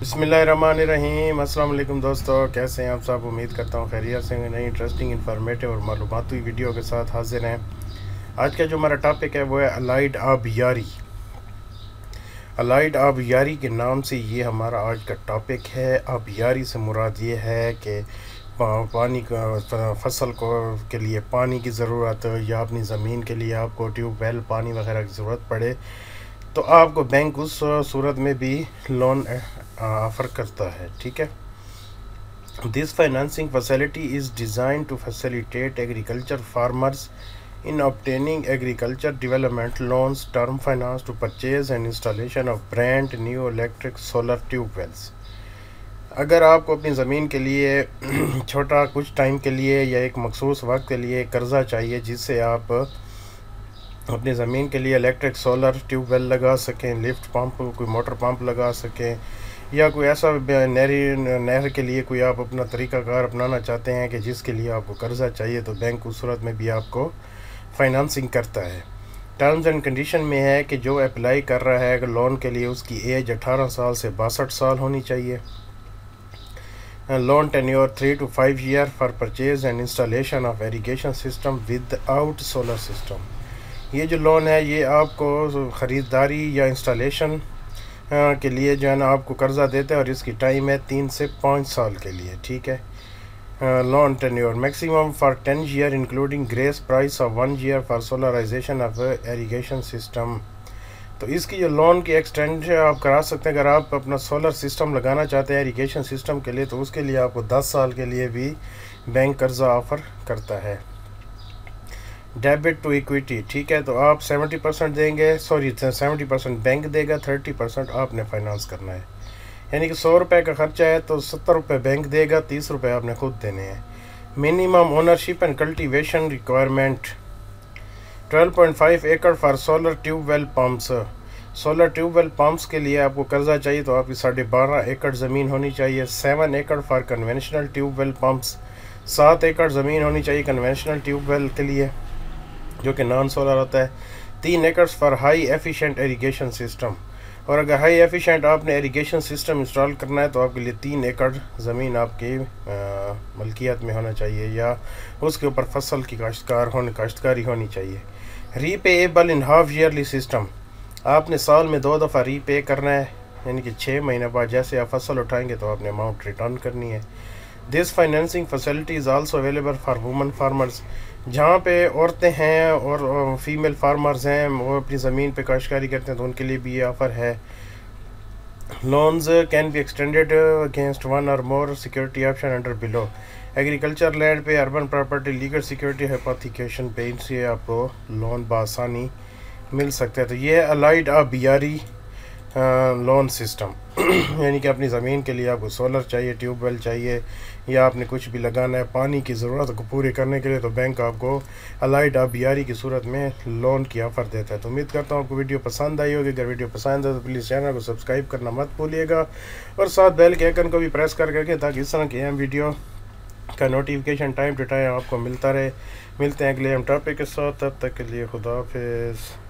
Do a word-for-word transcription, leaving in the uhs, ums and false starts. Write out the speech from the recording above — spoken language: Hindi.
बिस्मिल्लाहिर्रहमानिर्रहीम। अस्सलाम वालेकुम दोस्तों, कैसे हैं आप सब? उम्मीद करता हूँ खैरियत से। नई इंटरेस्टिंग, इन्फॉर्मेटिव और मालूमाती वीडियो के साथ हाजिर हैं। आज का जो हमारा टॉपिक है वो है अलाइड आबियारी। अलाइड आबियारी के नाम से ये हमारा आज का टॉपिक है। आबियारी से मुराद ये है कि पानी का, फसल को के लिए पानी की ज़रूरत या अपनी ज़मीन के लिए आपको ट्यूबवेल, पानी वगैरह की ज़रूरत पड़े तो आपको बैंक उस सूरत में भी लोन ऑफर करता है। ठीक है, this financing facility is design to facilitate agriculture farmers in obtaining agriculture development loans, term finance to purchase and installation of brand new electric solar tubewells. अगर आपको अपनी ज़मीन के लिए छोटा कुछ टाइम के लिए या एक मखसूस वक्त के लिए कर्जा चाहिए जिससे आप अपनी ज़मीन के लिए इलेक्ट्रिक सोलर ट्यूबवेल लगा सकें, लिफ्ट पंप, कोई मोटर पंप लगा सकें या कोई ऐसा नहरी नहर के लिए कोई आप अपना तरीक़ाकार अपनाना चाहते हैं कि जिसके लिए आपको कर्जा चाहिए, तो बैंक उस सूरत में भी आपको फाइनेंसिंग करता है। टर्म्स एंड कंडीशन में है कि जो अप्लाई कर रहा है लोन के लिए उसकी एज अठारह साल से बासठ साल होनी चाहिए। Loan tenure three two five year for purchase and installation of irrigation system without solar system. ये जो लोन है ये आपको ख़रीदारी या इंस्टॉलेशन के लिए जो है ना आपको कर्ज़ा देता है और इसकी टाइम है तीन से पाँच साल के लिए। ठीक है, loan tenure maximum for ten year including grace price of one year for solarization of irrigation system. तो इसकी जो लोन की एक्सटेंड आप करा सकते हैं। अगर आप अपना सोलर सिस्टम लगाना चाहते हैं इरिगेशन सिस्टम के लिए तो उसके लिए आपको दस साल के लिए भी बैंक कर्ज़ा ऑफ़र करता है। डेबिट टू इक्विटी, ठीक है, तो आप सेवेंटी परसेंट देंगे, सॉरी सेवेंटी परसेंट बैंक देगा, थर्टी परसेंट आपने फाइनेंस करना है। यानी कि सौ रुपये का खर्चा है तो सत्तर रुपये बैंक देगा, तीस रुपये आपने खुद देने हैं। Minimum ownership and cultivation requirement twelve point five एकड़ for solar tubewell pumps. Solar tubewell pumps के लिए आपको कर्जा चाहिए तो आपकी साढ़े बारह एकड़ ज़मीन होनी चाहिए। सेवन एकड़ फॉर कन्वेंशनल ट्यूबवेल पम्प्स, सात एकड़ ज़मीन होनी चाहिए कन्वेंशनल ट्यूबवेल के लिए जो कि नॉन सोलर होता है। तीन acres for high efficient irrigation system, और अगर हाई एफिशिएंट आपने इरिगेशन सिस्टम इंस्टॉल करना है तो आपके लिए तीन एकड़ ज़मीन आपकी मलकियत में होना चाहिए या उसके ऊपर फसल की काश्तकार होने काश्तकारी होनी चाहिए। Repayable in half yearly system, आपने साल में दो दफ़ा रीपे करना है, यानी कि छः महीने बाद जैसे आप फसल उठाएँगे तो आपने अमाउंट रिटर्न करनी है। This financing facility is also available for women farmers, जहाँ पे औरतें हैं और फीमेल फार्मर्स हैं वो अपनी ज़मीन पे काश्तकारी करते हैं तो उनके लिए भी ये ऑफ़र है। Loans can be extended against one or more security option under below. Agriculture land पे, urban property, legal security, hypothecation पे, इनसे आपको लोन बआसानी मिल सकता है। तो ये अलाइड आबियारी लोन सिस्टम, यानी कि अपनी ज़मीन के लिए आपको सोलर चाहिए, ट्यूबवेल चाहिए या आपने कुछ भी लगाना है पानी की ज़रूरत को पूरी करने के लिए, तो बैंक आपको अलाइड आबियारी की सूरत में लोन की ऑफ़र देता है। तो उम्मीद करता हूँ आपको वीडियो पसंद आई होगी। अगर वीडियो पसंद आए तो प्लीज़ चैनल को सब्सक्राइब करना मत भूलिएगा और साथ बेल के आइकन को भी प्रेस कर करके, ताकि इस तरह के अहम वीडियो का नोटिफिकेशन टाइम टू टाइम आपको मिलता रहे। मिलते हैं अगले अहम टॉपिक के साथ, तब तक के लिए खुदा हाफिज़।